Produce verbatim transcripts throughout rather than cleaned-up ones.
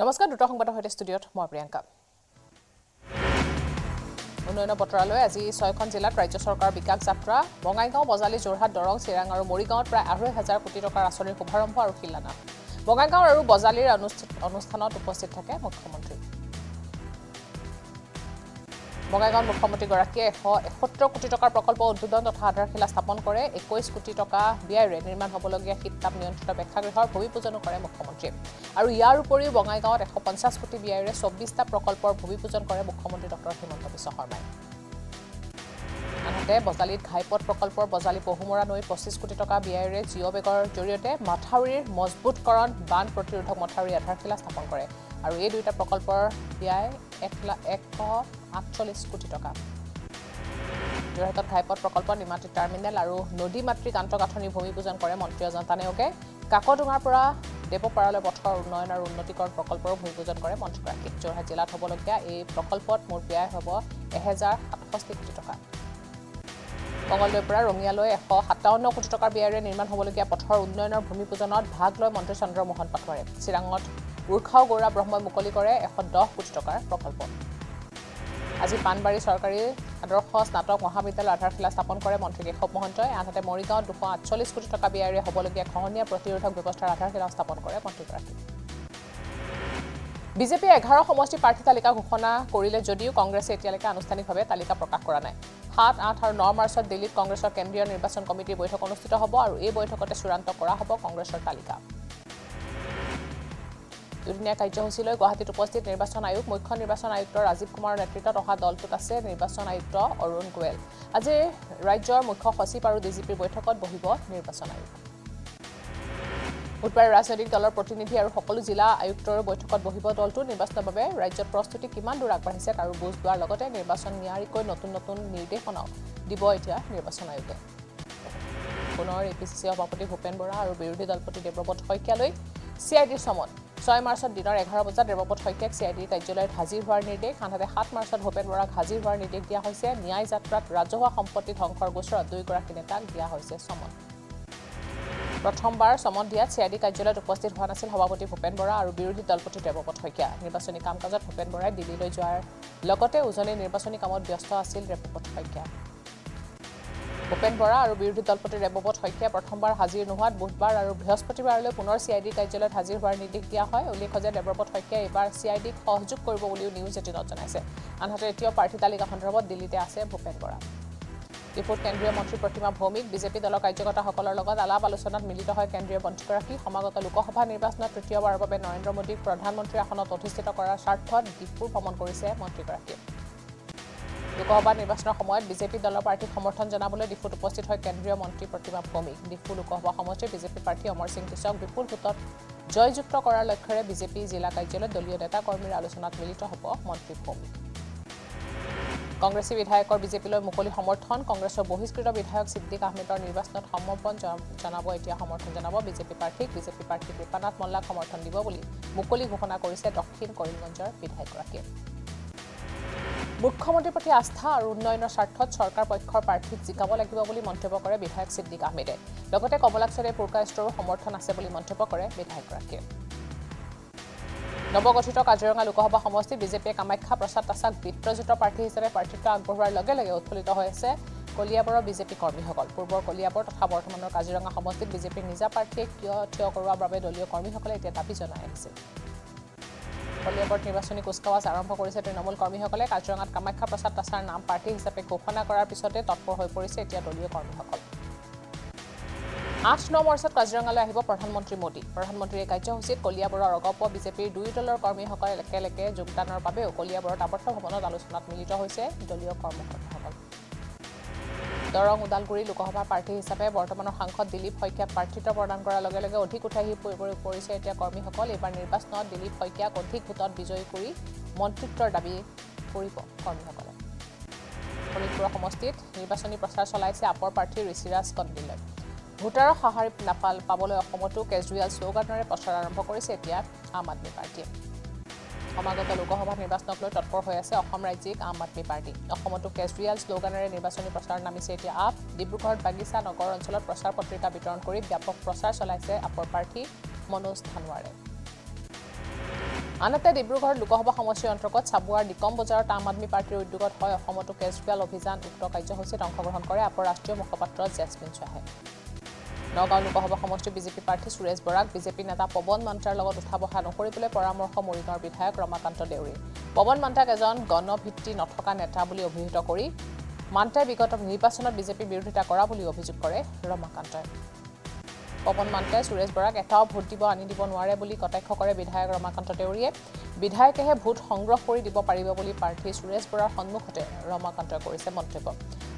নমস্কাৰ দুটা সংবাদৰ সৈতে ষ্টুডিঅ'ত মই প্ৰিয়ংকা। উন্নয়ন পত্ৰালয়ে আজি ছয়খন জিলাত ৰাজ্য চৰকাৰ বিকাশ যাত্ৰা বঙাইগাঁও, বজালি, যোৰহাট, দৰং, চিৰাং আৰু মৰিগাঁৱত প্ৰায় আঢ়ৈ হাজাৰ কোটি টকাৰ আঁচনিৰ শুভাৰম্ভ আৰু শিলান্যাস। বঙাইগাঁও আৰু বজালিৰ অনুষ্ঠানত উপস্থিত থাকে মুখ্যমন্ত্ৰী। বঙাইগাঁৱত মুখ্যমন্ত্ৰীগৰাকীয়ে এশ এসত্তৰ কোটি টকাৰ প্ৰকল্প উদ্বোধন তথা আধাৰশিলা স্থাপন কৰে। একৈশ কোটি টকা ব্যয়েৰে নিৰ্মাণ হ'বলগীয়া শীততাপ নিয়ন্ত্ৰিত প্ৰেক্ষাগৃহৰ ভূমিপূজনো কৰে মুখ্যমন্ত্ৰীয়ে। আৰু ইয়াৰ উপৰিও বঙাইগাঁৱত এশ পঞ্চাছ কোটি ব্যয়েৰে চৌব্বিছটা প্ৰকল্পৰ ভূমিপূজন কৰে মুখ্যমন্ত্ৰী ডক্টৰ হিমন্ত বিশ্ব শৰ্মাই। আনহাতে বজালিত ঘাইপথ প্ৰকল্পৰ বজালি পহুমৰা নৈ পঁচিছ কোটি টকা ব্যয়েৰে জিঅ' বেগৰ জৰিয়তে মথাউৰিৰ মজবুতকৰণ, বান প্ৰতিৰোধক মথাউৰি আধাৰশিলা স্থাপন কৰে। আৰু এই দুইটা প্ৰকল্পৰ ব্যয় এক লাখ এশ আঠচল্লিছ কোটি টকা। যোৰহাটত ঘাইপথ প্ৰকল্প, নিমাতী টাৰ্মিনেল আৰু নদী মাতৃক আন্তঃগাঁথনি ভূমিপূজন কৰে মন্ত্ৰী অজন্তা নেওগে। কাকডোঙাৰ পৰা দেৱপাৰালৈ পথৰ উন্নয়ন আৰু উন্নতিকৰণ প্ৰকল্পৰো ভূমিপূজন কৰে মন্ত্ৰীগৰাকী। যোৰহাট জিলাত হ'বলগীয়া এই প্ৰকল্পত মুঠ ব্যয় হ'ব এহেজাৰ সাতষষ্ঠি কোটি টকা। মঙলদৈৰ পৰা ৰঙিয়ালৈ এশ সাতাৱন্ন কোটি টকাৰ ব্যয়েৰে নিৰ্মাণ হ'বলগীয়া পথৰ উন্নয়নৰ ভূমিপূজনত ভাগ লয় মন্ত্ৰী চন্দ্ৰমোহন পাটোৱাৰে। চিৰাঙত উৰ্খাও গৌৰা ব্ৰহ্মই মুকলি কৰে এশ দহ কোটি টকাৰ প্ৰকল্প। আজি পাণবাৰী চৰকাৰী আদৰ্শ স্নাতক মহাবিদ্যালয়ৰ আধাৰশিলা স্থাপন কৰে মন্ত্ৰী কেশৱ মহন্তই। আনহাতে মৰিগাঁৱত দুশ আঠচল্লিছ কোটি টকা ব্যয়েৰে হ'বলগীয়া খহনীয়া প্ৰতিৰোধক ব্যৱস্থাৰ আধাৰশিলা স্থাপন কৰে মন্ত্ৰীগৰাকী। বিজেপিয়ে এঘাৰ সমষ্টি প্ৰাৰ্থী তালিকা ঘোষণা কৰিলে যদিও কংগ্ৰেছে এতিয়ালৈকে আনুষ্ঠানিকভাৱে তালিকা প্ৰকাশ কৰা নাই। সাত, আঠ আৰু ন মাৰ্চত দিল্লীত কংগ্ৰেছৰ কেন্দ্ৰীয় নিৰ্বাচন কমিটিৰ বৈঠক অনুষ্ঠিত হ'ব আৰু এই বৈঠকতে চূড়ান্ত কৰা হ'ব কংগ্ৰেছৰ তালিকা। দুদিনীয়া কাৰ্যসূচীলৈ গুৱাহাটীত উপস্থিত নিৰ্বাচন আয়োগ। মুখ্য নিৰ্বাচন আয়ুক্ত ৰাজীৱ কুমাৰৰ নেতৃত্বত অহা দলটোত আছে নিৰ্বাচন আয়ুক্ত অৰুণ গোৱেল। আজি ৰাজ্যৰ মুখ্য সচিব আৰু ডি জি পিৰ বৈঠকত বহিব নিৰ্বাচন আয়োগ। বুধবাৰে ৰাজনৈতিক দলৰ প্ৰতিনিধি আৰু সকলো জিলা আয়ুক্তৰ বৈঠকত বহিব দলটো। নিৰ্বাচনৰ বাবে ৰাজ্যত প্ৰস্তুতি কিমান দূৰ আগবাঢ়িছে আৰু বুজ লোৱাৰ লগতে নিৰ্বাচন নিয়াৰিকৈ নতুন নতুন নিৰ্দেশনাও দিব এতিয়া নিৰ্বাচন আয়োগে। পুনৰ এ পি চি চি সভাপতি ভূপেন বৰা আৰু বিৰোধী দলপতি দেৱব্ৰত শইকীয়ালৈ চি আই ডিৰ চমন। ছয় মাৰ্চত দিনৰ এঘাৰ বজাত দেৱব্ৰত শইকীয়াক চি আই ডিৰ কাৰ্যালয়ত হাজিৰ হোৱাৰ নিৰ্দেশ। আনহাতে সাত মাৰ্চত ভূপেন বৰাক হাজিৰ হোৱাৰ নিৰ্দেশ দিয়া হৈছে। ন্যায় যাত্ৰাত ৰাজহুৱা সম্পত্তি ধ্বংসৰ গোচৰত দুয়োগৰাকী নেতাক দিয়া হৈছে চমন। প্ৰথমবাৰ চমন দিয়াত চি আই ডি কাৰ্যালয়ত উপস্থিত হোৱা নাছিল সভাপতি ভূপেন বৰা আৰু বিৰোধী দলপতি দেৱব্ৰত শইকীয়া। নিৰ্বাচনী কাম কাজত ভূপেন বৰাই দিল্লীলৈ যোৱাৰ লগতে উজনি নিৰ্বাচনী কামত ব্যস্ত আছিল দেৱব্ৰত শইকীয়া। ভূপেন বৰা আৰু বিৰোধী দলপতি দেৱব্ৰত শইকীয়া প্ৰথমবাৰ হাজিৰ নোহোৱাত বুধবাৰ আৰু বৃহস্পতিবাৰলৈ পুনৰ চি আই ডি কাৰ্যালয়ত হাজিৰ হোৱাৰ নিৰ্দেশ দিয়া হয়। উল্লেখ্য যে দেৱব্ৰত শইকীয়া এইবাৰ চি আই ডিক সহযোগ কৰিব বুলিও নিউজ এইটিনত জনাইছে। আনহাতে এতিয়াও প্ৰাৰ্থী তালিকা সন্দৰ্ভত দিল্লীতে আছে ভূপেন বৰা। ত্ৰিপুৰাৰ কেন্দ্ৰীয় মন্ত্ৰী প্ৰতিমা ভৌমিক বিজেপি দলৰ কাৰ্যকৰ্তাসকলৰ লগত আলাপ আলোচনাত মিলিত হয় কেন্দ্ৰীয় মন্ত্ৰীগৰাকী। সমাগত লোকসভা নিৰ্বাচনত তৃতীয়বাৰৰ বাবে নৰেন্দ্ৰ মোদীক প্ৰধানমন্ত্ৰী আসনত অধিষ্ঠিত কৰাৰ স্বাৰ্থত ডিফুৰ ভ্ৰমণ কৰিছে মন্ত্ৰীগৰাকীয়ে। লোকসভা নিৰ্বাচনৰ সময়ত বিজেপি দলৰ প্ৰাৰ্থীক সমৰ্থন জনাবলৈ ডিফুত উপস্থিত হয় কেন্দ্ৰীয় মন্ত্ৰী প্ৰতিমা ভৌমিক। ডিফু লোকসভা সমষ্টিৰ বিজেপি প্ৰাৰ্থী অমৰ সিং টিছক বিপুল ভোটত জয়যুক্ত কৰাৰ লক্ষ্যৰে বিজেপি জিলা কাৰ্যালয়ত দলীয় নেতা কৰ্মীৰ আলোচনাত মিলিত হ'ব মন্ত্ৰী ভৌমিক। কংগ্ৰেছী বিধায়কৰ বিজেপিলৈ মুকলি সমৰ্থন। কংগ্ৰেছৰ বহিষ্কৃত বিধায়ক ছিদ্দিক আহমেদৰ নিৰ্বাচনত সমৰ্পণ জনাব এতিয়া সমৰ্থন জনাব বিজেপি প্ৰাৰ্থীক। বিজেপি প্ৰাৰ্থী কৃপানাথ মল্লাক সমৰ্থন দিব বুলি মুকলি ঘোষণা কৰিছে দক্ষিণ কৰিমগঞ্জৰ বিধায়কগৰাকীয়ে। মুখ্যমন্ত্ৰীৰ প্ৰতি আস্থা আৰু উন্নয়নৰ স্বাৰ্থত চৰকাৰ পক্ষৰ প্ৰাৰ্থীক জিকাব লাগিব বুলি মন্তব্য কৰে বিধায়ক ছিদ্দিক আহমেদে। লগতে কমলাক্ষৰে পুৰকাষ্টৰো সমৰ্থন আছে বুলি মন্তব্য কৰে বিধায়কগৰাকীয়ে। নৱগঠিত কাজিৰঙা লোকসভা সমষ্টিত বিজেপিয়ে কামাখ্যা প্ৰসাদ তাছাক বিত্তজিত প্ৰাৰ্থী হিচাপে প্ৰাৰ্থিত্ব আগবঢ়োৱাৰ লগে লগে উৎফুল্লিত হৈ আছে কলিয়াবৰৰ বিজেপি কৰ্মীসকল। পূৰ্বৰ কলিয়াবৰ তথা বৰ্তমানৰ কাজিৰঙা সমষ্টিত বিজেপিৰ নিজা প্ৰাৰ্থীয়ে কিয় থিয় কৰোৱাৰ বাবে দলীয় কৰ্মীসকলে এতিয়া দাবী জনাই আহিছে। কলিয়াবৰত নিৰ্বাচনী কুচকাৱাজ আৰম্ভ কৰিছে তৃণমূল কৰ্মীসকলে। কাজিৰঙাত কামাখ্যা প্ৰসাদ তাছাৰ নাম প্ৰাৰ্থী হিচাপে ঘোষণা কৰাৰ পিছতে তৎপৰ হৈ পৰিছে এতিয়া দলীয় কৰ্মীসকল। আঠ ন মাৰ্চত কাজিৰঙালৈ আহিব প্ৰধানমন্ত্ৰী মোদী। প্ৰধানমন্ত্ৰীৰ এই কাৰ্যসূচীত কলিয়াবৰৰ অগপ বিজেপিৰ দুয়ো দলৰ কৰ্মীসকল একেলগে যোগদানৰ বাবেও কলিয়াবৰত আৱদ্ধ ভৱনত আলোচনাত মিলিত হৈছে দলীয় কৰ্মকৰ্তাসকল। দৰং ওদালগুৰি লোকসভা প্ৰাৰ্থী হিচাপে বৰ্তমানৰ সাংসদ দিলীপ শইকীয়াক প্ৰাৰ্থিত্ব প্ৰদান কৰাৰ লগে লগে অধিক উঠাই পৰিছে এতিয়া কৰ্মীসকল। এইবাৰ নিৰ্বাচনত দিলীপ শইকীয়াক অধিক ভোটত বিজয়ী কৰি মন্ত্ৰিত্বৰ দাবী কৰিব কৰ্মীসকলে। শোণিতপুৰ সমষ্টিত নিৰ্বাচনী প্ৰচাৰ চলাইছে আপৰ প্ৰাৰ্থী ঋষিৰাজ কণ্ডিলই। ভোটাৰৰ সঁহাৰি নাপাল পাবলৈ অসমতো কেজৰিৱাল শ্লোগানেৰে প্ৰচাৰ আৰম্ভ কৰিছে এতিয়া আম আদমি পাৰ্টীয়ে। সমাগত লোকসভা নিৰ্বাচনক লৈ তৎপৰ হৈ আছে অসম ৰাজ্যিক আম আদমি পাৰ্টী। অসমতো কেজৰিৱাল শ্লোগানেৰে নিৰ্বাচনী প্ৰচাৰত নামিছে এতিয়া আপ। ডিব্ৰুগড়ত বাগিচা নগৰ অঞ্চলত প্ৰচাৰ পত্ৰিকা বিতৰণ কৰি ব্যাপক প্ৰচাৰ চলাইছে আপৰ প্ৰাৰ্থী মনোজ থানৱাৰে। আনহাতে ডিব্ৰুগড় লোকসভা সমষ্টিৰ অন্তৰ্গত চাবুৱাৰ ডিকম বজাৰত আম আদমি পাৰ্টিৰ উদ্যোগত হয় অসমতো কেজৰিৱাল অভিযান উক্ত কাৰ্যসূচীত অংশগ্ৰহণ কৰে আপাৰ ৰাষ্ট্ৰীয় মুখপাত্ৰ জেছমিন চাহে নগাঁও লোকসভা সমষ্টি বিজেপি প্ৰাৰ্থী সুৰেশ বৰাক বিজেপি নেতা পৱন মন্ত্ৰাৰ লগত উঠা বহা নকৰিবলৈ পৰামৰ্শ মৰিগাঁৱৰ বিধায়ক ৰমাকান্ত দেউৰী পৱন মন্ত্ৰাক এজন গণভিত্তি নথকা নেতা বুলি অভিহিত কৰি মান্তাই বিগত নিৰ্বাচনত বিজেপি বিৰোধিতা কৰা বুলি অভিযোগ কৰে ৰমাকান্তই পৱন মন্ত্ৰাই সুৰেশ বৰাক এটাও ভোট দিব আনি দিব নোৱাৰে বুলি কটাক্ষ কৰে বিধায়ক ৰমাকান্ত দেউৰীয়ে বিধায়কেহে ভোট সংগ্ৰহ কৰি দিব পাৰিব বুলি প্ৰাৰ্থী সুৰেশ বৰাৰ সন্মুখতে ৰমাকান্তই কৰিছে মন্তব্য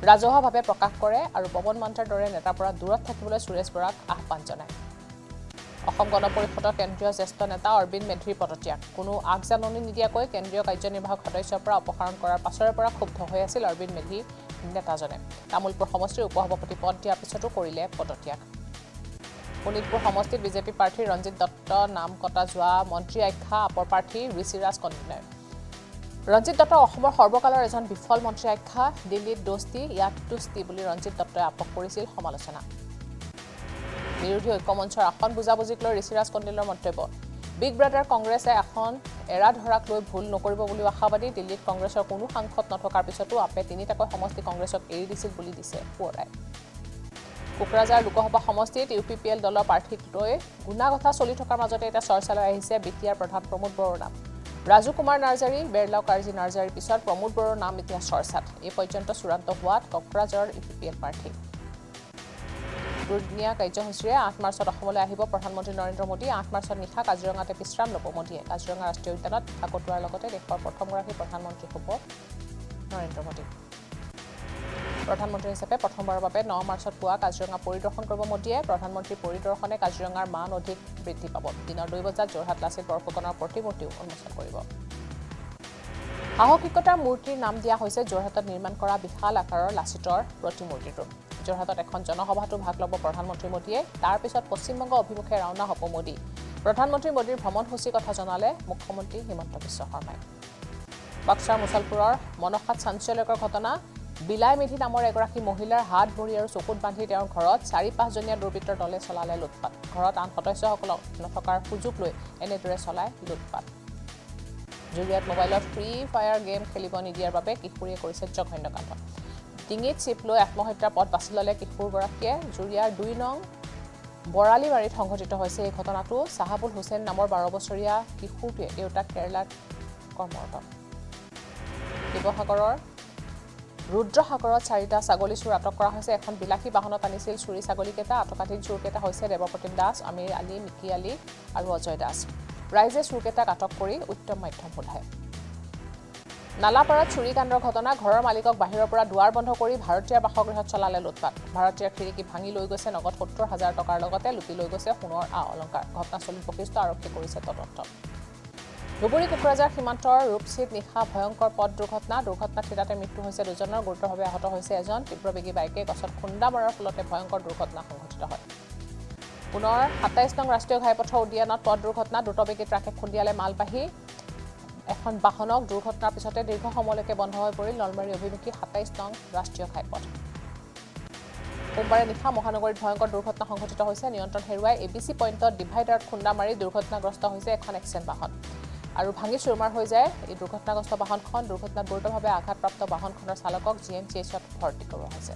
ৰাজহুৱাভাৱে প্ৰকাশ কৰে আৰু পৱন মন্ত্ৰাৰ দৰে নেতাৰ পৰা দূৰত থাকিবলৈ সুৰেশ বৰাক আহ্বান জনায় অসম গণ পৰিষদৰ কেন্দ্ৰীয় জ্যেষ্ঠ নেতা অৰবিন্দ মেধি পদত্যাগ কোনো আগজাননী নিদিয়াকৈ কেন্দ্ৰীয় কাৰ্যনিৰ্বাহক সদস্যৰ পৰা অপসাৰণ কৰাৰ পাছৰে পৰা ক্ষুব্ধ হৈ আছিল অৰবিন্দ মেধি নেতাজনে তামুলপুৰ সমষ্টিৰ উপসভাপতি পদ দিয়াৰ পিছতো কৰিলে পদত্যাগ শোণিতপুৰ সমষ্টিত বিজেপি প্ৰাৰ্থী ৰঞ্জিত দত্ত নাম কটা যোৱা মন্ত্ৰী আখ্যা আপৰ প্ৰাৰ্থী ঋষিৰাজ কণ্ডিনাই ৰঞ্জিত দত্ত অসমৰ সৰ্বকালৰ এজন বিফল মন্ত্ৰী আখ্যা দিল্লীত দোস্তি ইয়াত তুষ্টি বুলি ৰঞ্জিত দত্তই আপক কৰিছিল সমালোচনা বিৰোধী ঐক্যমঞ্চৰ আসন বুজাবুজিক লৈ ঋষিৰাজ কণ্ডিলৰ মন্তব্য বিগ ব্ৰাদাৰ কংগ্ৰেছে আসন এৰা ধৰাক লৈ ভুল নকৰিব বুলি আশাবাদী দিল্লীত কংগ্ৰেছৰ কোনো সাংসদ নথকাৰ পিছতো আপে তিনিটাকৈ সমষ্টি কংগ্ৰেছক এৰি দিছিল বুলি দিছে পুৱৰাই কোকৰাঝাৰ লোকসভা সমষ্টিত ইউ পি পি এল দলৰ প্ৰাৰ্থীক লৈ গুণাগথা চলি থকাৰ মাজতে এটা চৰ্চালৈ আহিছে বি টি আৰ প্ৰধান প্ৰমোদ বড়োৰ নাম ৰাজু কুমাৰ নাৰ্জাৰী বেৰলাও কাৰ্জি নাৰ্জাৰীৰ পিছত প্ৰমোদ বড়োৰ নাম এতিয়া চৰ্চাত এই পৰ্যন্ত চূড়ান্ত হোৱাত কোকৰাঝাৰৰ ইউ পি পি এল প্ৰাৰ্থী দুৰ্দিনীয়া কাৰ্যসূচীৰে আঠ মাৰ্চত অসমলৈ আহিব প্ৰধানমন্ত্ৰী নৰেন্দ্ৰ মোদী আঠ মাৰ্চত নিশা কাজিৰঙাতে বিশ্ৰাম ল'ব মোদীয়ে কাজিৰঙা ৰাষ্ট্ৰীয় উদ্যানত নিশা কটোৱাৰ লগতে দেশৰ প্ৰথমগৰাকী প্ৰধানমন্ত্ৰী হ'ব নৰেন্দ্ৰ মোদী প্ৰধানমন্ত্ৰী হিচাপে প্ৰথমবাৰৰ বাবে ন মাৰ্চত পুৱা কাজিৰঙা পৰিদৰ্শন কৰিব মোদীয়ে প্ৰধানমন্ত্ৰীৰ পৰিদৰ্শনে কাজিৰঙাৰ মান অধিক বৃদ্ধি পাব দিনৰ দুই বজাত যোৰহাট লাচিত বৰফুকনৰ প্ৰতিমূৰ্তিও উন্মোচন কৰিব সাহসিকতাৰ মূৰ্তিৰ নাম দিয়া হৈছে যোৰহাটত নিৰ্মাণ কৰা বিশাল আকাৰৰ লাচিতৰ প্ৰতিমূৰ্তিটো যোৰহাটত এখন জনসভাতো ভাগ ল'ব প্ৰধানমন্ত্ৰী মোদীয়ে তাৰ পিছত পশ্চিমবংগ অভিমুখে ৰাওনা হ'ব মোদী প্ৰধানমন্ত্ৰী মোদীৰ ভ্ৰমণসূচীৰ কথা জনালে মুখ্যমন্ত্ৰী হিমন্ত বিশ্ব শৰ্মাই বাক্সাৰ মুছলপুৰৰ মনসাত চাঞ্চল্যকৰ ঘটনা বিলাই মেধি নামৰ এগৰাকী মহিলাৰ হাত ভৰি আৰু চকুত বান্ধি তেওঁৰ ঘৰত চাৰি পাঁচজনীয়া দুৰ্বৃত্তৰ দলে চলালে লুটপাট ঘৰত আন সদস্যসকলক নথকাৰ সুযোগ লৈ এনেদৰে চলায় লুটপাট জুৰিয়াত মোবাইলত ফ্ৰী ফায়াৰ গেম খেলিব নিদিয়াৰ বাবে কিশোৰীয়ে কৰিছে জঘন্য কাণ্ড ডিঙিত চিপ লৈ আত্মহত্যাৰ পথ বাছি ল'লে কিশোৰগৰাকীয়ে জুৰিয়াৰ দুই নং বৰালিবাৰীত সংঘটিত হৈছে এই ঘটনাটো চাহাবুল হুছেইন নামৰ বাৰ বছৰীয়া কিশোৰটোৱে দেউতাক কেৰালাত কৰ্মৰত শিৱসাগৰৰ ৰুদ্ৰসাগৰত চাৰিটা ছাগলী চুৰ আটক কৰা হৈছে এখন বিলাসী বাহনত আনিছিল চুৰি ছাগলীকেইটা আটকাধীন চুৰকেইটা হৈছে দেৱপ্ৰতীম দাস আমিৰ আলী মিকি আলী আৰু অজয় দাস ৰাইজে চুৰকেইটাক আটক কৰি উত্তম মাধ্যম সোধায় নালাপাৰাত চুৰিকাণ্ডৰ ঘটনা ঘৰৰ মালিকক বাহিৰৰ পৰা দুৱাৰ বন্ধ কৰি ভাৰতীয়ৰ বাসগৃহত চলালে লুটপাট ভাৰতীয়ৰ খিৰিকী ভাঙি লৈ গৈছে নগদ সত্তৰ হাজাৰ টকাৰ লগতে লুটি লৈ গৈছে সোণৰ আ অলংকাৰ ঘটনাস্থলীত বশিষ্ঠ আৰক্ষী কৰিছে তদন্ত ধুবুৰী কোকৰাঝাৰ সীমান্তৰ ৰূপসীত নিশা ভয়ংকৰ পথ দুৰ্ঘটনা দুৰ্ঘটনাত থিতাতে মৃত্যু হৈছে দুজনৰ গুৰুতৰভাৱে আহত হৈছে এজন তীব্ৰবেগী বাইকে গছত খুন্দা মৰাৰ ফলতে ভয়ংকৰ দুৰ্ঘটনা সংঘটিত হয় পুনৰ সাতাইছ নং ৰাষ্ট্ৰীয় ঘাইপথৰ উদ্যানত পথ দুৰ্ঘটনা দ্ৰুতবেগী ট্ৰাকে খুন্দিয়ালে মালবাহী এখন বাহনক দুৰ্ঘটনাৰ পিছতে দীৰ্ঘ সময়লৈকে বন্ধ হৈ পৰিল নলবাৰী অভিমুখী সাতাইছ নং ৰাষ্ট্ৰীয় ঘাইপথ সোমবাৰে নিশা মহানগৰীত ভয়ংকৰ দুৰ্ঘটনা সংঘটিত হৈছে নিয়ন্ত্ৰণ হেৰুৱাই এ বি চি পইণ্টত ডিভাইডাৰত খুন্দা মাৰি দুৰ্ঘটনাগ্ৰস্ত হৈছে এখন এক্সেণ্ট বাহন আৰু ভাঙি চুৰমাৰ হৈ যায় এই দুৰ্ঘটনাগ্ৰস্ত বাহনখন দুৰ্ঘটনাত গুৰুতৰভাৱে আঘাতপ্ৰাপ্ত বাহনখনৰ চালকক জি এম চি এইচত ভৰ্তি কৰোৱা হৈছে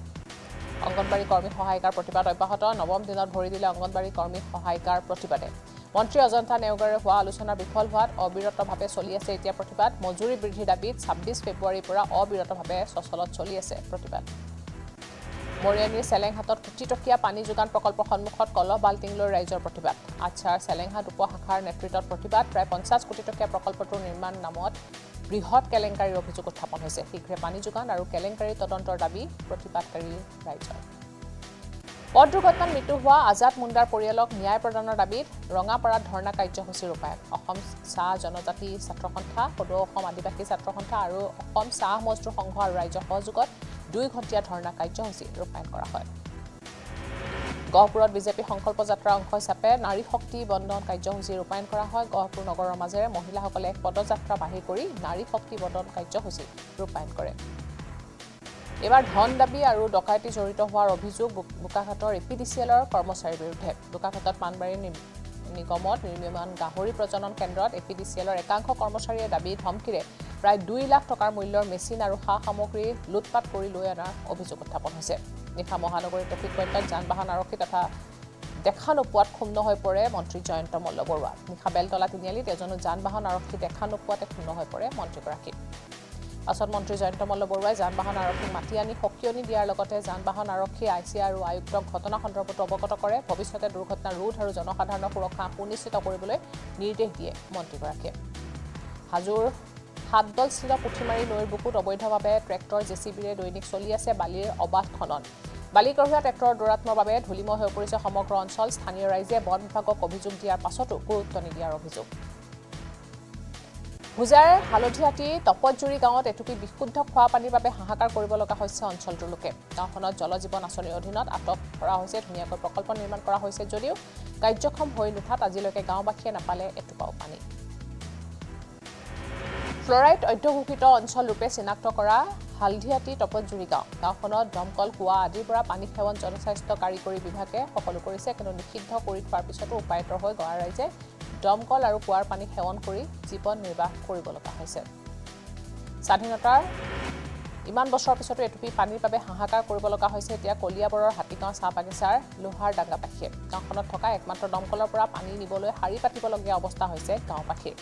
অংগনবাড়ী কৰ্মী সহায়িকাৰ প্ৰতিবাদ অব্যাহত নৱম দিনত ভৰি দিলে অংগনবাড়ী কৰ্মী সহায়িকাৰ প্ৰতিবাদে মন্ত্ৰী অজন্তা নেওগাৰে হোৱা আলোচনা বিফল হোৱাত অবিৰতভাৱে চলি আছে এতিয়া প্ৰতিবাদ মজুৰি বৃদ্ধিৰ দাবীত ছাব্বিছ ফেব্ৰুৱাৰীৰ পৰা অবিৰতভাৱে সচলত চলি আছে প্ৰতিবাদ মৰিয়নীৰ চেলেংহাটত কোটি টকীয়া পানী যোগান প্ৰকল্পৰ সন্মুখত কলহ বাল্টিং লৈ ৰাইজৰ প্ৰতিবাদ আচ্ছাৰ চেলেংহাট উপশাখাৰ নেতৃত্বত প্ৰতিবাদ প্ৰায় পঞ্চাছ কোটি টকীয়া প্ৰকল্পটোৰ নিৰ্মাণ নামত বৃহৎ কেলেংকাৰীৰ অভিযোগ উত্থাপন হৈছে শীঘ্ৰে পানী যোগান আৰু কেলেংকাৰীৰ তদন্তৰ দাবী প্ৰতিবাদকাৰী ৰাইজৰ পথ দুৰ্ঘটনাত মৃত্যু হোৱা আজাদ মুণ্ডাৰ পৰিয়ালক ন্যায় প্ৰদানৰ দাবীত ৰঙাপাৰাত ধৰ্ণা কাৰ্যসূচী ৰূপায়ণ অসম চাহ জনজাতি ছাত্ৰ সন্থা সদৌ অসম আদিবাসী ছাত্ৰ সন্থা আৰু অসম চাহ মজদুৰ সংঘ আৰু ৰাইজৰ সহযোগত দুই ঘণ্টীয়া ধৰ্ণা কাৰ্যসূচী ৰূপায়ণ কৰা হয় গহপুৰত বিজেপি সংকল্প যাত্ৰাৰ অংশ হিচাপে নাৰী শক্তি বন্দন কাৰ্যসূচী ৰূপায়ণ কৰা হয় গহপুৰ নগৰৰ মাজেৰে মহিলাসকলে এক পদযাত্ৰা বাহিৰ কৰি নাৰী শক্তি বন্দন কাৰ্যসূচী ৰূপায়ণ কৰে এবাৰ ধন দাবী আৰু ডকাইতি জড়িত হোৱাৰ অভিযোগ বোকাঘাটৰ এ পি ডি চি এলৰ কৰ্মচাৰীৰ বিৰুদ্ধে বোকাঘাটত পাণবাৰীৰ নিগমত নিৰ্মাণ গাহৰি প্ৰজনন কেন্দ্ৰত এপিডিচিএলৰ একাংশ কৰ্মচাৰীয়ে দাবী ধমকিৰে প্ৰায় দুই লাখ টকাৰ মূল্যৰ মেচিন আৰু সা সামগ্ৰী লুটপাট কৰি লৈ অনাৰ অভিযোগ উত্থাপন হৈছে। নিশা মহানগৰীৰ ট্ৰেফিক পইণ্টত যান-বাহন আৰক্ষী তথা দেখা নোপোৱাত ক্ষুণ্ণ হৈ পৰে মন্ত্ৰী জয়ন্ত মল্লবৰুৱা। নিশা বেলতলা তিনিআলিত এজন যান-বাহন আৰক্ষী দেখা নোপোৱাতে ক্ষুণ্ণ হৈ পৰে মন্ত্ৰীগৰাকী। পাছত মন্ত্ৰী জয়ন্ত মল্লবৰুৱাই যান-বাহন আৰক্ষীক মাতি আনি সকিয়নি দিয়াৰ লগতে যান-বাহন আৰক্ষী আইচিআৰ আৰু আয়ুক্তক ঘটনা সন্দৰ্ভত অৱগত কৰে। ভৱিষ্যতে দুৰ্ঘটনা ৰোধ আৰু জনসাধাৰণৰ সুৰক্ষা সুনিশ্চিত কৰিবলৈ নিৰ্দেশ দিয়ে মন্ত্ৰীগৰাকীয়ে। হাজোৰ সাতদল স্থিত পুঠিমাৰী নৈৰ বুকুত অবৈধভাৱে ট্ৰেক্টৰ জেচিবিৰে দৈনিক চলি আছে বালিৰ অবাধ খনন। বালি কঢ়িওৱা ট্ৰেক্টৰৰ দৌৰাত্মৰ বাবে ধূলিময় হৈ পৰিছে সমগ্ৰ অঞ্চল। স্থানীয় ৰাইজে বন বিভাগক অভিযোগ দিয়াৰ পাছতো গুৰুত্ব নিদিয়াৰ অভিযোগ। হুজাৰে হালধিয়াটি তপতজুৰি গাঁৱত এটুপি বিশুদ্ধ খোৱা পানীৰ বাবে হাহাকাৰ কৰিব লগা হৈছে অঞ্চলটোৰ লোকে। গাঁওখনত জলজীৱন আঁচনিৰ অধীনত আটক ধৰা হৈছে। ধুনীয়াকৈ প্ৰকল্প নিৰ্মাণ কৰা হৈছে যদিও কাৰ্যক্ষম হৈ নুঠাত আজিলৈকে গাঁওবাসীয়ে নাপালে এটুপাও পানী। ফ্লৰাইড অধ্যুষিত অঞ্চলৰূপে চিনাক্ত কৰা হালধিয়াটি তপতজুৰি গাঁও। গাঁওখনত দমকল কুঁৱা আদিৰ পৰা পানী সেৱন জনস্বাস্থ্য কাৰিকৰী বিভাগে সকলো কৰিছে, কিন্তু নিষিদ্ধ কৰি থোৱাৰ পিছতো উপায়তৰ হৈ গাঁৱৰ ৰাইজে দমকল আৰু কুঁৱাৰ পানী সেৱন কৰি জীৱন নিৰ্বাহ কৰিব লগা হৈছে। স্বাধীনতাৰ ইমান বছৰৰ পিছতো এটুপি পানীৰ বাবে হাহাকাৰ কৰিব লগা হৈছে এতিয়া কলিয়াবৰৰ হাতীগাঁও চাহ বাগিচাৰ লোহাৰ ডাঙাপাখীয়ে। গাঁওখনত থকা একমাত্ৰ দমকলৰ পৰা পানী নিবলৈ শাৰী পাতিবলগীয়া অৱস্থা হৈছে গাঁওবাসীৰ।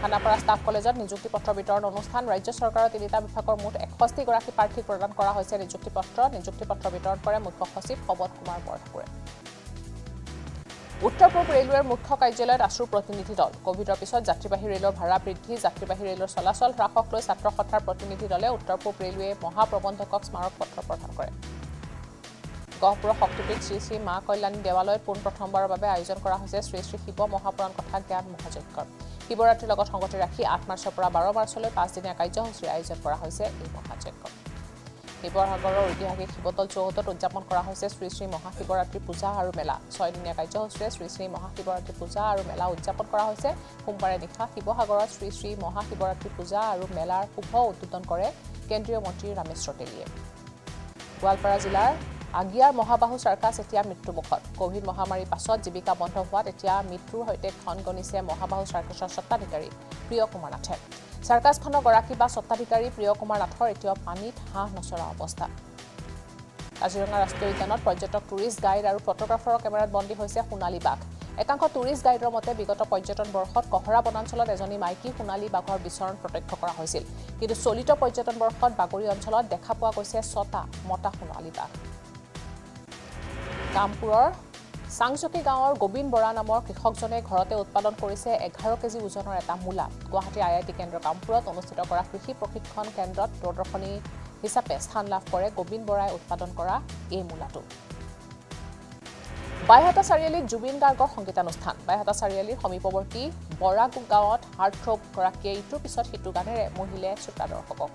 খানাপাৰা ষ্টাফ কলেজত নিযুক্তি পত্ৰ বিতৰণ অনুষ্ঠান। ৰাজ্য চৰকাৰৰ তিনিটা বিভাগৰ মুঠ এষষ্ঠি গৰাকী প্ৰাৰ্থীক প্ৰদান কৰা হৈছে নিযুক্তি পত্ৰ। নিযুক্তি পত্ৰ বিতৰণ কৰে মুখ্য সচিব পৱন কুমাৰ বৰঠাকুৰে। উত্তৰ পূব ৰেলৱেৰ মুখ্য কাৰ্যালয়ত আছুৰ প্ৰতিনিধি দল। কোভিডৰ পিছত যাত্ৰীবাহী ৰেলৰ ভাড়া বৃদ্ধি, যাত্ৰীবাহী ৰেলৰ চলাচল হ্ৰাসক লৈ ছাত্ৰ সন্থাৰ প্ৰতিনিধি দলে উত্তৰ পূব ৰেলৱে মহাপ্ৰবন্ধকক স্মাৰক পত্ৰ প্ৰদান কৰে। গহপুৰৰ শক্তিপীঠ শ্ৰী শ্ৰী মা কল্যাণী দেৱালয়ত পোন প্ৰথমবাৰৰ বাবে আয়োজন কৰা হৈছে শ্ৰী শ্ৰী শিৱ মহাপুৰাণ কথা জ্ঞান মহাযজ্ঞৰ। শিৱৰাত্ৰিৰ লগত সংগতি ৰাখি আঠ মাৰ্চৰ পৰা বাৰ মাৰ্চলৈ পাঁচদিনীয়া কাৰ্যসূচীৰ আয়োজন কৰা হৈছে এই মহাযজ্ঞ। শিৱসাগৰৰ ঐতিহাসিক শিৱতল চৌহদত উদযাপন কৰা হৈছে শ্ৰী শ্ৰী মহাশিৱৰাত্ৰি পূজা আৰু মেলা। ছয়দিনীয়া কাৰ্যসূচীৰে শ্ৰী শ্ৰী মহাশিৱৰাত্ৰি পূজা আৰু মেলা উদযাপন কৰা হৈছে। সোমবাৰে নিশা শিৱসাগৰত শ্ৰী শ্ৰী মহাশিৱৰাত্ৰি পূজা আৰু মেলাৰ শুভ উদ্বোধন কৰে কেন্দ্ৰীয় মন্ত্ৰী ৰামেশ্বৰ তেলীয়ে। গোৱালপাৰা জিলাৰ আগিয়াৰ মহাবাহু চাৰ্কাছ এতিয়া মৃত্যুমুখত। কোভিড মহামাৰীৰ পাছত জীৱিকা বন্ধ হোৱাত এতিয়া মৃত্যুৰ সৈতে ক্ষণ গণিছে মহাবাহু চাৰ্কাছৰ স্বত্বাধিকাৰী প্ৰিয় কুমাৰ নাথে। চাৰ্কাছখনৰ গৰাকী বা স্বত্বাধিকাৰী প্ৰিয় কুমাৰ নাথৰ এতিয়াও পানীত হাঁহ নচৰা অৱস্থা। কাজিৰঙা ৰাষ্ট্ৰীয় উদ্যানত পৰ্যটক, টুৰিষ্ট গাইড আৰু ফটোগ্ৰাফাৰৰ কেমেৰাত বন্দী হৈছে সোণালী বাঘ। একাংশ টুৰিষ্ট গাইডৰ মতে বিগত পৰ্যটন বৰ্ষত কহৰা বনাঞ্চলত এজনী মাইকী সোণালী বাঘৰ বিচৰণ প্ৰত্যক্ষ কৰা হৈছিল, কিন্তু চলিত পৰ্যটন বৰ্ষত বাগৰি অঞ্চলত দেখা পোৱা গৈছে ছটা মতা সোণালী বাঘ। কামপুৰৰ চাংচকী গাঁৱৰ গোবিন্দ বৰা নামৰ কৃষকজনে ঘৰতে উৎপাদন কৰিছে এঘাৰ কেজি ওজনৰ এটা মূলা। গুৱাহাটী আই আই টি কেন্দ্ৰ কামপুৰত অনুষ্ঠিত কৰা কৃষি প্ৰশিক্ষণ কেন্দ্ৰত প্ৰদৰ্শনী হিচাপে স্থান লাভ কৰে গোবিন্দ বৰাই উৎপাদন কৰা এই মূলাটো। বাইহাটা চাৰিআলিত জুবিন গাৰ্গৰ সংগীতানুষ্ঠান। বাইহাটা চাৰিআলিৰ সমীপৱৰ্তী বৰাগু গাঁৱত হাৰ্টথ্ৰব গৰাকীয়ে ইটোৰ পিছত সিটো গানেৰে মহিলে শ্ৰোতা দৰ্শকক।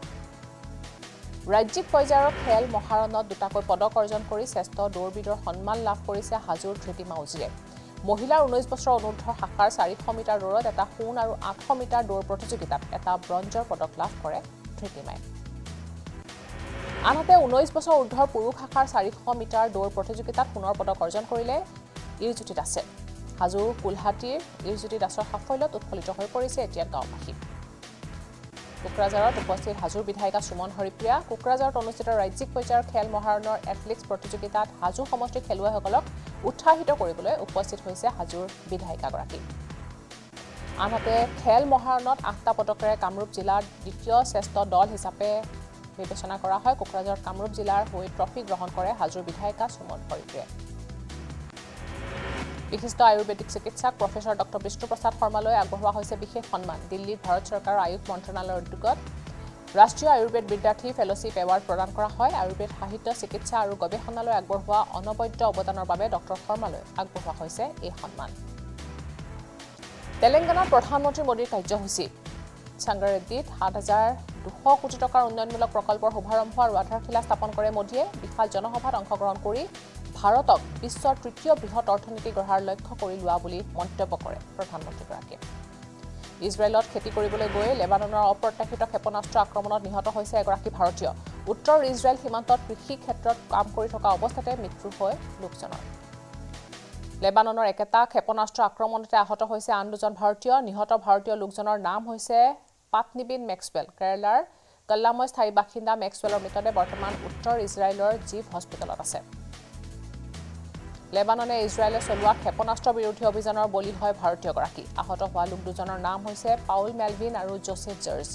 ৰাজ্যিক পৰ্যায়ৰ খেল মহাৰণত দুটাকৈ পদক অৰ্জন কৰি শ্ৰেষ্ঠ দৌৰবিদৰ সন্মান লাভ কৰিছে হাজোৰ ধৃতিমা উজিৰে। মহিলাৰ ঊনৈছ বছৰ অনুৰ্ধ শাখাৰ চাৰিশ মিটাৰ দৌৰত এটা সোণ আৰু আঠশ মিটাৰ দৌৰ প্ৰতিযোগিতাত এটা ব্ৰঞ্জৰ পদক লাভ কৰে ধৃতিমাই। আনহাতে ঊনৈছ বছৰ ঊৰ্ধৰ পুৰুষ শাখাৰ চাৰিশ মিটাৰ দৌৰ প্ৰতিযোগিতাত সোণৰ পদক অৰ্জন কৰিলে ইৰজ্যোতি দাসে। হাজোৰ কুলহাটীৰ ইৰজ্যোতি দাসৰ সাফল্যত উৎফুল্লিত হৈ পৰিছে এতিয়া গাঁওবাসী। কোকৰাঝাৰত উপস্থিত হাজোৰ বিধায়িকা সুমন হৰিপ্ৰিয়া। কোকৰাঝাৰত অনুষ্ঠিত ৰাজ্যিক পৰ্যায়ৰ খেল মহাৰণৰ এথলেটিক্স প্ৰতিযোগিতাত হাজো সমষ্টিৰ খেলুৱৈসকলক উৎসাহিত কৰিবলৈ উপস্থিত হৈছে হাজোৰ বিধায়িকাগৰাকী। আনহাতে খেল মহাৰণত আঠটা পদকেৰে কামৰূপ জিলাৰ দ্বিতীয় শ্ৰেষ্ঠ দল হিচাপে বিবেচনা কৰা হয়। কোকৰাঝাৰত কামৰূপ জিলাৰ হৈ ট্ৰফি গ্ৰহণ কৰে হাজোৰ বিধায়িকা সুমন হৰিপ্ৰিয়া। বিশিষ্ট আয়ুৰ্বেদিক চিকিৎসক প্ৰফেচৰ ডক্টৰ বিষ্ণুপ্ৰসাদ শৰ্মালৈ আগবঢ়োৱা হৈছে বিশেষ সন্মান। দিল্লীত ভাৰত চৰকাৰৰ আয়ুষ মন্ত্ৰণালয়ৰ উদ্যোগত ৰাষ্ট্ৰীয় আয়ুৰ্বেদ বিদ্যাৰ্থী ফেল'শ্বিপ এৱাৰ্ড প্ৰদান কৰা হয়। আয়ুৰ্বেদ সাহিত্য, চিকিৎসা আৰু গৱেষণালৈ আগবঢ়োৱা অনবদ্য অৱদানৰ বাবে ডক্টৰ শৰ্মালৈ আগবঢ়োৱা হৈছে এই সন্মান। তেলেংগানাত প্ৰধানমন্ত্ৰী মোদীৰ কাৰ্যসূচী। চাংগাৰেড্ডীত সাত হাজাৰ দুশ কোটি টকাৰ উন্নয়নমূলক প্ৰকল্পৰ শুভাৰম্ভ আৰু আধাৰশিলা স্থাপন কৰে মোদীয়ে। বিশাল জনসভাত অংশগ্ৰহণ কৰি ভাৰতক বিশ্বৰ তৃতীয় বৃহৎ অৰ্থনীতি গঢ়াৰ লক্ষ্য কৰি লোৱা বুলি মন্তব্য কৰে প্ৰধানমন্ত্ৰীগৰাকীয়ে। ইজৰাইলত খেতি কৰিবলৈ গৈ লেবাননৰ অপ্ৰত্যাশিত ক্ষেপণাস্ত্ৰ আক্ৰমণত নিহত হৈছে এগৰাকী ভাৰতীয়। উত্তৰ ইজৰাইল সীমান্তত কৃষি ক্ষেত্ৰত কাম কৰি থকা অৱস্থাতে মৃত্যু হয় লোকজনৰ। লেবাননৰ একতা ক্ষেপণাস্ত্ৰ আক্ৰমণতে আহত হৈছে আন দুজন ভাৰতীয় নিহত ভাৰতীয় লোকজনৰ নাম হৈছে পাটনিবিন মেক্সৱেল কেৰালাৰ কল্লাময় স্থায়ী বাসিন্দা মেক্সৱেলৰ মৃতদেহ বৰ্তমান উত্তৰ ইজৰাইলৰ জিভ হস্পিটালত আছে লেবাননে ইজৰাইলে চলোৱা ক্ষেপণাস্ত্ৰ বিৰোধী অভিযানৰ বলি হয় ভাৰতীয়গৰাকী আহত হোৱা লোক দুজনৰ নাম হৈছে পাউল মেলভিন আৰু জোসেফ জৰ্জ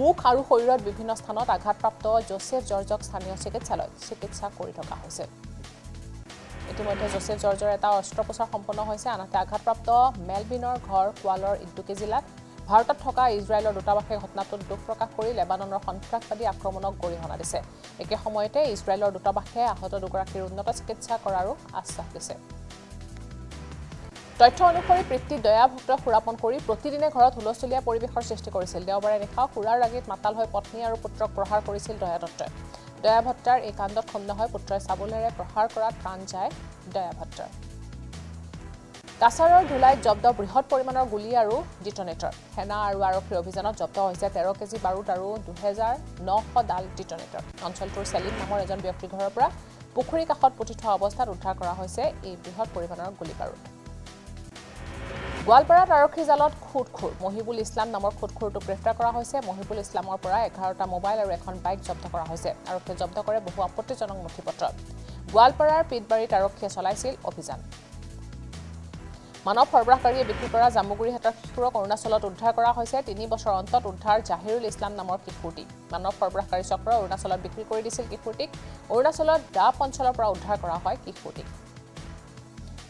মুখ আৰু শৰীৰৰ বিভিন্ন স্থানত আঘাতপ্ৰাপ্ত জোসেফ জৰ্জক স্থানীয় চিকিৎসালয়ত চিকিৎসা কৰি থকা হৈছে ইতিমধ্যে জোসেফ জৰ্জৰ এটা অস্ত্ৰোপচাৰ সম্পন্ন হৈছে আনহাতে আঘাতপ্ৰাপ্ত মেলভিনৰ ঘৰ কোৱালৰ ইদুকি জিলাত ভাৰতত থকা ইজৰাইলৰ দূতাবাসে ঘটনাটোত দুখ প্ৰকাশ কৰি লেবাননৰ সন্ত্ৰাসবাদী আক্ৰমণক গৰিহণা দিছে একে সময়তে ইজৰাইলৰ দূতাবাসে আহত দুগৰাকীৰ উন্নত চিকিৎসা কৰাৰো আশ্বাস দিছে তথ্য অনুসৰি প্ৰীতি দয়াভুক্ত খুৰাপন কৰি প্ৰতিদিনে ঘৰত হুলস্থুলীয়া পৰিৱেশৰ সৃষ্টি কৰিছিল দেওবাৰে নিশা খুৰাৰ ৰাগীত মাতাল হৈ পত্নী আৰু পুত্ৰক প্ৰহাৰ কৰিছিল দয়াদত্তই দয়াভত্তাৰ এই কাণ্ডত খণ্ড হৈ পুত্ৰই চাবুলেৰে প্ৰহাৰ কৰাত প্ৰাণ যায় দয়াভত্তাৰ কাছাৰৰ ধুলাইত জব্দ বৃহৎ পৰিমাণৰ গুলি আৰু ডিটনেটৰ সেনা আৰু আৰক্ষীৰ অভিযানত জব্দ হৈছে তেৰ কেজি বাৰুদ আৰু দুই হাজাৰ নশ ডাল ডিটনেটৰ অঞ্চলটোৰ সেলিম নামৰ এজন ব্যক্তিৰ ঘৰৰ পৰা পুখুৰী কাষত পুতি থোৱা অৱস্থাত উদ্ধাৰ কৰা হৈছে এই বৃহৎ পৰিমাণৰ গুলি বাৰুদ গোৱালপাৰাত আৰক্ষী জালত খুটখুৰ মহিবুল ইছলাম নামৰ খুটখুৰটো গ্ৰেপ্তাৰ কৰা হৈছে মহিবুল ইছলামৰ পৰা এঘাৰটা মোবাইল আৰু এখন বাইক জব্দ কৰা হৈছে আৰক্ষীয়ে জব্দ কৰে বহু আপত্তিজনক নথিপত্ৰ গোৱালপাৰাৰ পিটবাৰীত আৰক্ষীয়ে চলাইছিল অভিযান মানৱ সৰবৰাহকাৰীয়ে বিক্ৰী কৰা জামুগুৰি হাতৰ শিশুৰক অৰুণাচলত উদ্ধাৰ কৰা হৈছে তিনি বছৰ অন্তত উদ্ধাৰ জাহিৰুল ইছলাম নামৰ কিশোৰটি মানৱ সৰবৰাহকাৰী চক্ৰ অৰুণাচলত বিক্ৰী কৰি দিছিল কিশোৰটিক অৰুণাচলত ডাপ অঞ্চলৰ পৰা উদ্ধাৰ কৰা হয় কিশোৰটিক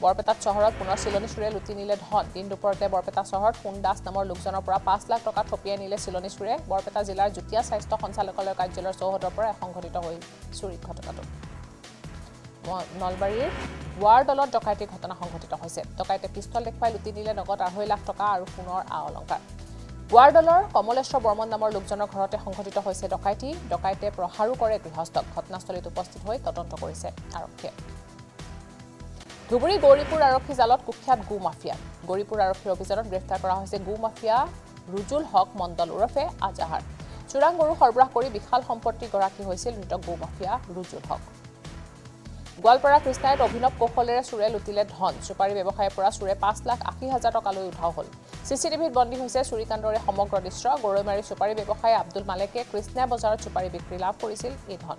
বৰপেটা চহৰত পুনৰ চিলনী চুৰে লুটি নিলে ধন দিন দুপৰতে বৰপেটা চহৰত সোনদাস নামৰ লোকজনৰ পৰা পাঁচ লাখ টকা থপিয়াই নিলে চিলনী চুৰে বৰপেটা জিলাৰ যুটীয়া স্বাস্থ্য সঞ্চালকালয়ৰ কাৰ্যালয়ৰ চৌহদৰ পৰা সংঘটিত হৈ চুৰি ঘটনাটো নলবাৰীৰ ৱাৰ দলত ডকাইতি ঘটনা সংঘটিত হৈছে ডকাইতে পিষ্টল দেখুৱাই লুটি নিলে নগদ আঢ়ৈ লাখ টকা আৰু সোণৰ আ অলংকাৰ ৱাৰ দলৰ কমলেশ্বৰ বৰ্মন নামৰ লোকজনৰ ঘৰতে সংঘটিত হৈছে ডকাইতি ডকাইতে প্ৰহাৰো কৰে গৃহস্থক ঘটনাস্থলীত উপস্থিত হৈ তদন্ত কৰিছে আৰক্ষীয়ে ধুবুৰী গৌৰীপুৰ আৰক্ষী জালত কুখ্যাত গু মাফিয়া গৌৰীপুৰ আৰক্ষীৰ অভিযানত গ্ৰেপ্তাৰ কৰা হৈছে গু মাফিয়া ৰুজুল হক মণ্ডল ওৰফে আজাহাৰ চোৰাং গৰু সৰবৰাহ কৰি বিশাল সম্পত্তি গৰাকী হৈছিল মৃত গু মাফিয়া ৰুজুল হক গোৱালপাৰা কৃষ্ণাইত অভিনৱ কৌশলেৰে চুৰে লুটিলে ধন চুপাৰী ব্যৱসায়ৰ পৰা চুৰে পাঁচ লাখ আশী হাজাৰ টকালৈ উঠাও হ'ল চিচিটিভিত বন্দী হৈছে চুৰিকাণ্ডৰে সমগ্ৰ দৃশ্য গৰৈমাৰী চুপাৰী ব্যৱসায়ী আব্দুল মালেকে কৃষ্ণা বজাৰত চুপাৰী বিক্ৰী লাভ কৰিছিল এই ধন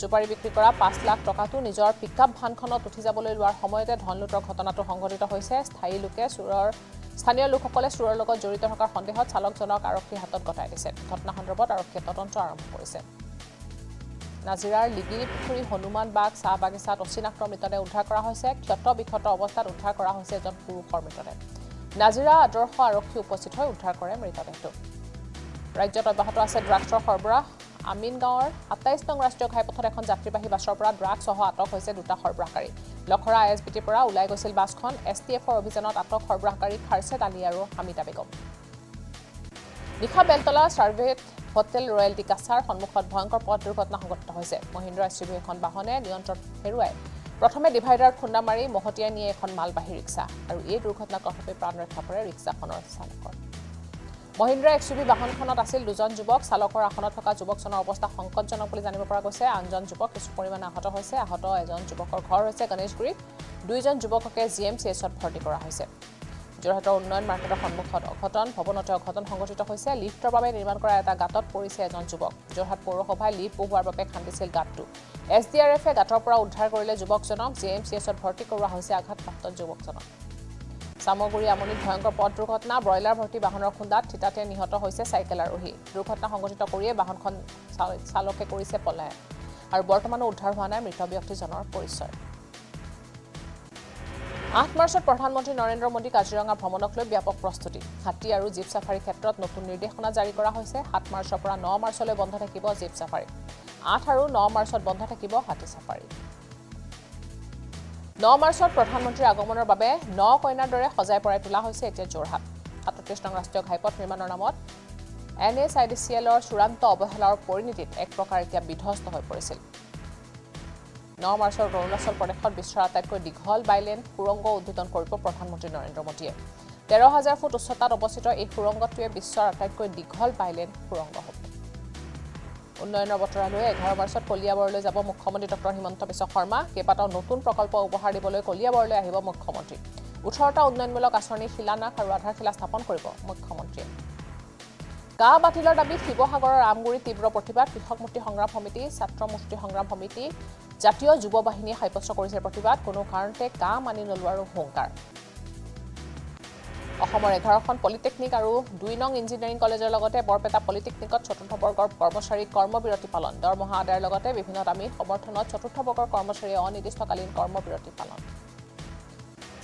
চুপাৰী বিক্ৰী কৰা পাঁচ লাখ টকাটো নিজৰ পিকআপ ভানখনত উঠি যাবলৈ লোৱাৰ সময়তে ধন লুটৰ ঘটনাটো সংঘটিত হৈছে স্থায়ী লোকে চুৰৰ স্থানীয় লোকসকলে চুৰৰ লগত জড়িত থকাৰ সন্দেহত চালকজনক আৰক্ষীৰ হাতত গতাই দিছে ঘটনা সন্দৰ্ভত আৰক্ষীয়ে তদন্ত আৰম্ভ কৰিছে নাজিৰাৰ লিগিৰি পুখুৰী হনুমান বাগ চাহ বাগিচাত অচিনাক্ত মৃতদেহ উদ্ধাৰ কৰা হৈছে ক্ষত বিক্ষত অৱস্থাত উদ্ধাৰ কৰা হৈছে এজন পুৰুষৰ মৃতদেহ নাজিৰা আদৰ্শ আৰক্ষী উপস্থিত হৈ উদ্ধাৰ কৰে মৃতদেহটো ৰাজ্যত অব্যাহত আছে ড্ৰাগছৰ সৰবৰাহ আমিনগাঁৱৰ সাতাইছ নং ৰাষ্ট্ৰীয় ঘাইপথত এখন যাত্ৰীবাহী বাছৰ পৰা ড্ৰাগছসহ আটক হৈছে দুটা সৰবৰাহকাৰী লখৰা আই এছ বি টিৰ পৰা ওলাই গৈছিল বাছখন এছ টি এফৰ অভিযানত আটক সৰবৰাহকাৰী খাৰছেদ আলী আৰু হামিদা বেগম নিশা বেলতলা চাৰ্ভেত হোটেল ৰয়েলটি কাছাৰ সন্মুখত ভয়ংকৰ পথ দুৰ্ঘটনা সংঘটিত হৈছে মহিন্দ্ৰা এছইউভি এখন বাহনে নিয়ন্ত্ৰণ হেৰুৱাই প্ৰথমে ডিভাইডাৰত খুন্দা মাৰি মহতিয়াই নিয়ে এখন মালবাহী ৰিক্সা আৰু এই দুৰ্ঘটনাৰ কবলত প্ৰাণ ৰক্ষা কৰে ৰিক্সাখনৰ চালকৰ মহিন্দ্ৰা এছইউভি বাহনখনত আছিল দুজন যুৱক চালকৰ আসনত থকা যুৱকজনৰ অৱস্থা সংকটজনক বুলি জানিব পৰা গৈছে আনজন যুৱক কিছু পৰিমাণে আহত হৈছে আহত এজন যুৱকৰ ঘৰ হৈছে গণেশগুৰিত দুইজন যুৱককে জি এম চি এইচত ভৰ্তি কৰা হৈছে যোৰহাটৰ উন্নয়ন মাৰ্কেটৰ সন্মুখত অঘটন ভৱনতে অঘটন সংঘটিত হৈছে লিফ্টৰ বাবে নিৰ্মাণ কৰা এটা গাঁতত পৰিছে এজন যুৱক যোৰহাট পৌৰসভাই লিফ্ট বহুৱাৰ বাবে খান্দিছিল গাঁতটো এছ ডি আৰ এফে গাঁতৰ পৰা উদ্ধাৰ কৰিলে যুৱকজনক জি এম চি এছত ভৰ্তি কৰোৱা হৈছে আঘাতপ্ৰাপ্ত যুৱকজনক চামগুৰি আমনিত ভয়ংকৰ পথ দুৰ্ঘটনা ব্ৰইলাৰ ভৰ্তি বাহনৰ খুন্দাত থিতাতে নিহত হৈছে চাইকেল আৰোহী দুৰ্ঘটনা সংঘটিত কৰিয়ে বাহনখন চালকে কৰিছে পলায়ন আৰু বৰ্তমানো উদ্ধাৰ হোৱা নাই মৃত ব্যক্তিজনৰ পৰিচয় আঠ মাৰ্চত প্ৰধানমন্ত্ৰী নৰেন্দ্ৰ মোদী কাজিৰঙা ভ্ৰমণক লৈ ব্যাপক প্ৰস্তুতি হাতী আৰু জীপ চাফাৰী ক্ষেত্ৰত নতুন নিৰ্দেশনা জাৰি কৰা হৈছে সাত মাৰ্চৰ পৰা ন মাৰ্চলৈ বন্ধ থাকিব জীপ চাফাৰী আঠ আৰু ন মাৰ্চত বন্ধ থাকিব হাতী চাফাৰী ন মাৰ্চত প্ৰধানমন্ত্ৰীৰ আগমনৰ বাবে ন কইনাৰ দৰে সজাই পৰাই তোলা হৈছে এতিয়া যোৰহাট সাতত্ৰিছ নং ৰাষ্ট্ৰীয় ঘাইপথ নিৰ্মাণৰ নামত N S I D C এলৰ চূড়ান্ত অৱহেলাৰ পৰিণতিত এক প্ৰকাৰ এতিয়া বিধ্বস্ত হৈ পৰিছিল ন মাৰ্চৰ অৰুণাচল প্ৰদেশত বিশ্বৰ আটাইতকৈ দীঘল বাইলেন সুৰংগ উদ্বোধন কৰিব প্ৰধানমন্ত্ৰী নৰেন্দ্ৰ মোদীয়ে তেৰ হাজাৰ ফুট উচ্চতাত অৱস্থিত এই সুৰংগটোৱে বিশ্বৰ আটাইতকৈ দীঘল বাইলেন সুৰংগ হ'ব। উন্নয়নৰ বতৰালৈ এঘাৰ বছৰত কলিয়াবৰলৈ যাব মুখ্যমন্ত্ৰী ডক্টৰ হিমন্ত বিশ্ব শৰ্মা কেইবাটাও নতুন প্ৰকল্প উপহাৰ দিবলৈ কলিয়াবৰলৈ আহিব মুখ্যমন্ত্ৰী ওঠৰটা উন্নয়নমূলক আঁচনিৰ শিলান্যাস আৰু আধাৰশিলা স্থাপন কৰিব মুখ্যমন্ত্ৰী গাঁ বাতিলৰ দাবী শিৱসাগৰৰ আমগুৰি তীব্ৰ প্ৰতিবাদ কৃষক মুক্তি সংগ্ৰাম সমিতি ছাত্ৰ মুক্তি সংগ্ৰাম সমিতি জাতীয় যুৱ বাহিনী হাইপষ্ট কৰিছে প্ৰতিবাদ কোনো কাৰণতে গাঁ মানি নলোৱাৰ হুংকাৰ অসমৰ এঘাৰখন পলিটেকনিক আৰু দুই নং ইঞ্জিনিয়াৰিং কলেজৰ লগতে বৰপেটা পলিটেকনিকত চতুৰ্থ বৰ্গৰ কৰ্মচাৰী কৰ্মবিৰতি পালন দৰমহা আদায়ৰ লগতে বিভিন্ন দামীৰ সমৰ্থনত চতুৰ্থ বৰ্গৰ কৰ্মচাৰী অনিৰ্দিষ্টকালীন কৰ্মবিৰতি পালন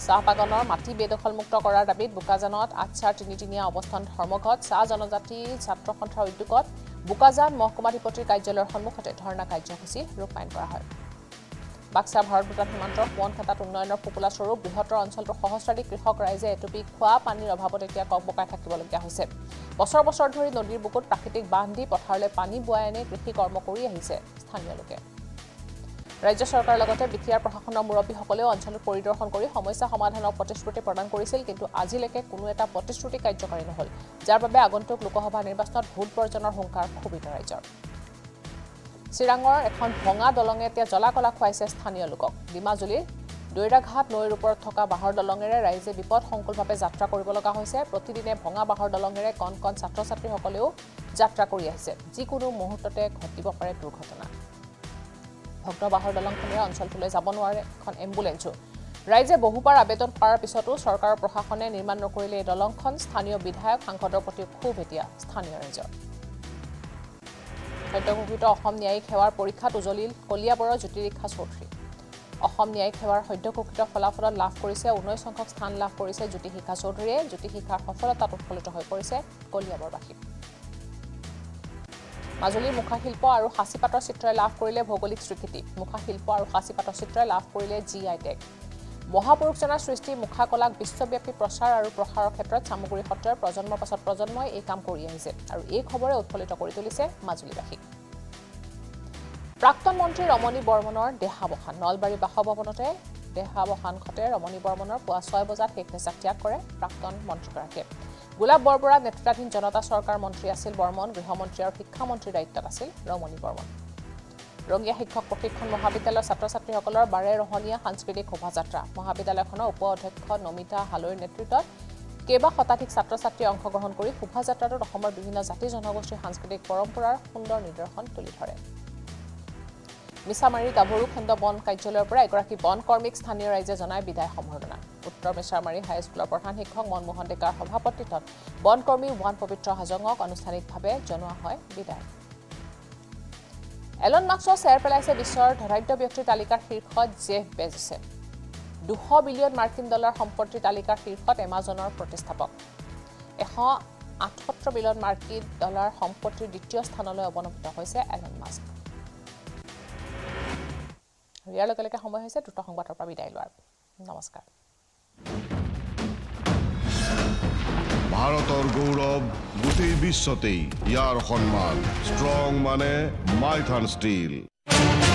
চাহ বাগানৰ মাটি বেদখলমুক্ত কৰাৰ দাবীত বুকাজানত আচ্ছা তিনিদিনীয়া অৱস্থান ধৰ্মঘট চাহ জনজাতি ছাত্ৰ সন্থাৰ উদ্যোগত বুকাজান মহকুমাধিপতিৰ কাৰ্যালয়ৰ সন্মুখতে ধৰ্ণা কাৰ্যসূচী ৰূপায়ণ কৰা হয় বাক্সা ভাৰত ভূটান সীমান্তৰ পোনখাতাত উন্নয়নৰ ফোপোলা স্বৰূপ বৃহত্তৰ অঞ্চলটোৰ সহস্ৰাধিক কৃষক ৰাইজে এটুপি খোৱা পানীৰ অভাৱত এতিয়া কবকাই থাকিবলগীয়া হৈছে বছৰ বছৰ ধৰি নদীৰ বুকুত প্ৰাকৃতিক বান্ধ দি পথাৰলৈ পানী বোৱাই আনি কৃষি কৰ্ম কৰি আহিছে স্থানীয় লোকে ৰাজ্য চৰকাৰৰ লগতে বিটিআৰ প্ৰশাসনৰ মুৰব্বীসকলেও অঞ্চলত পৰিদৰ্শন কৰি সমস্যা সমাধানৰ প্ৰতিশ্ৰুতি প্ৰদান কৰিছিল কিন্তু আজিলৈকে কোনো এটা প্ৰতিশ্ৰুতি কাৰ্যকৰী নহল যাৰ বাবে আগন্তুক লোকসভা নিৰ্বাচনত ভোট বৰ্জনৰ হুংকাৰ ক্ষুব্ধ ৰাইজৰ চিৰাঙৰ এখন ভঙা দলঙে এতিয়া জলাকলা খুৱাইছে স্থানীয় লোকক ডিমাজুলিৰ দৈৰাঘাট নৈৰ ওপৰত থকা বাহৰ দলঙেৰে ৰাইজে বিপদ সংকুলভাৱে যাত্ৰা কৰিব লগা হৈছে প্ৰতিদিনে ভঙা বাহৰ দলঙেৰে কণ কণ ছাত্ৰ ছাত্ৰীসকলেও যাত্ৰা কৰি আহিছে যিকোনো মুহূৰ্ততে ঘটিব পাৰে দুৰ্ঘটনা ভক্ত বাহৰ দলংখনৰ অঞ্চলটোলৈ যাব নোৱাৰে এখন এম্বুলেন্সো ৰাইজে বহুবাৰ আবেদন কৰাৰ পিছতো চৰকাৰৰ প্ৰশাসনে নিৰ্মাণ নকৰিলে এই দলংখন স্থানীয় বিধায়ক সাংসদৰ প্ৰতি ক্ষোভ এতিয়া স্থানীয় ৰাইজৰ সদ্যঘোষিত অসম ন্যায়িক সেৱাৰ পৰীক্ষাত উজলিল কলিয়াবৰৰ জ্যোতিৰেখা চৌধুৰী অসম ন্যায়িক সেৱাৰ সদ্যঘোষিত ফলাফলত লাভ কৰিছে ঊনৈশ সংখ্যক স্থান লাভ কৰিছে জ্যোতিৰেখা চৌধুৰীয়ে জ্যোতিৰেখাৰ সফলতাত উৎফুল্লিত হৈ পৰিছে কলিয়াবৰবাসী মাজুলীৰ মুখাশিল্প আৰু সাঁচিপাতৰ চিত্ৰই লাভ কৰিলে ভৌগোলিক স্বীকৃতি মুখাশিল্প আৰু সাঁচিপাতৰ চিত্ৰই লাভ কৰিলে জি আই টেগ মহাপুৰুষজনাৰ সৃষ্টি মুখাকলাক বিশ্বব্যাপী প্ৰচাৰ আৰু প্ৰসাৰৰ ক্ষেত্ৰত চামগুৰি সত্ৰৰ প্ৰজন্মৰ পাছত প্ৰজন্মই এই কাম কৰি আহিছে আৰু এই খবৰে উৎফুল্লিত কৰি তুলিছে মাজুলীবাসীক প্ৰাক্তন মন্ত্ৰী ৰমণী বৰ্মনৰ দেহাৱসান নলবাৰী বাসভৱনতে দেহাৱসান ঘটে ৰমণী বৰ্মনৰ পুৱা ছয় বজাত শেষ নিশ্বাস ত্যাগ কৰে প্ৰাক্তন মন্ত্ৰীগৰাকীয়ে গোলাপ বৰবৰা নেতৃত্বাধীন জনতা চৰকাৰ মন্ত্ৰী আছিল বৰ্মন গৃহমন্ত্ৰী আৰু শিক্ষামন্ত্ৰীৰ দায়িত্বত আছিল ৰমণী বৰ্মন ৰঙীয়া শিক্ষক প্ৰশিক্ষণ মহাবিদ্যালয়ৰ ছাত্ৰ ছাত্ৰীসকলৰ বাৰে ৰহনীয়া সাংস্কৃতিক শোভাযাত্ৰা মহাবিদ্যালয়খনৰ উপ অধ্যক্ষ নমিতা হালৈৰ নেতৃত্বত কেইবা শতাধিক ছাত্ৰ ছাত্ৰীয়ে অংশগ্ৰহণ কৰি শোভাযাত্ৰাটোত অসমৰ বিভিন্ন জাতি জনগোষ্ঠীৰ সাংস্কৃতিক পৰম্পৰাৰ সুন্দৰ নিদৰ্শন তুলি ধৰে মিছামাৰীৰ গাভৰু খণ্ড বন কাৰ্যালয়ৰ পৰা এগৰাকী বন কৰ্মীক স্থানীয় ৰাইজে জনাই বিদায় সম্বৰ্ধনা উত্তৰ মিছামাৰী হাইস্কুলৰ প্ৰধান শিক্ষক মনমোহন ডেকাৰ সভাপতিত্বত বন কৰ্মী ওৱান পবিত্ৰ হাজঙক আনুষ্ঠানিকভাৱে জনোৱা হয় বিদায় এলন মাস্কৰ চেৰ পেলাইছে বিশ্বৰ ধনাঢ্য ব্যক্তিৰ তালিকাৰ শীৰ্ষত জেফ বেজছে দুশ বিলিয়ন মাৰ্কিন ডলাৰ সম্পত্তিৰ তালিকাৰ শীৰ্ষত এমাজনৰ প্ৰতিষ্ঠাপক এশ আঠসত্তৰ বিলিয়ন মাৰ্কিন ডলাৰ সম্পত্তিৰ দ্বিতীয় স্থানলৈ অৱনমিত হৈছে এলন মাস্ক ইয়াৰ লগে লগে সময় হৈছে দ্ৰুত সংবাদৰ পৰা বিদায় লোৱাৰ নমস্কাৰ ভাৰতৰ গৌৰৱ গোটেই বিশ্বতেই ইয়াৰ সন্মান ষ্ট্ৰং মানে মাইথান ষ্টীল